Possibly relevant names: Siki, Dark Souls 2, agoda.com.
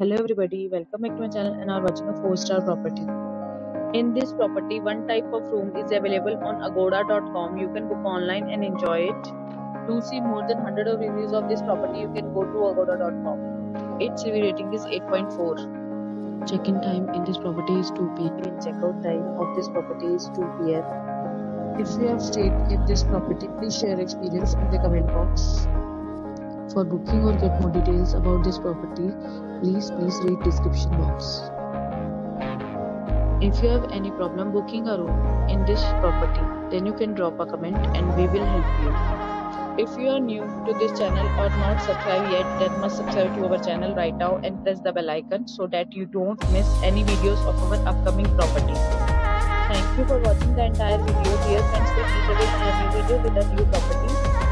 Hello everybody, welcome back to my channel and are watching a 4-star property. In this property, one type of room is available on agoda.com. You can book online and enjoy it. To see more than 100 of reviews of this property, you can go to agoda.com. Its review rating is 8.4. Check-in time in this property is 2 p.m. and check-out time of this property is 2 p.m. If you have stayed in this property, please share experience in the comment box. For booking or get more details about this property, please read description box. If you have any problem booking a room in this property, then you can drop a comment and we will help you. If you are new to this channel or not subscribed yet, then must subscribe to our channel right now and press the bell icon so that you don't miss any videos of our upcoming property. Thank you for watching the entire video. Dear friends, we will have a new video with a new property.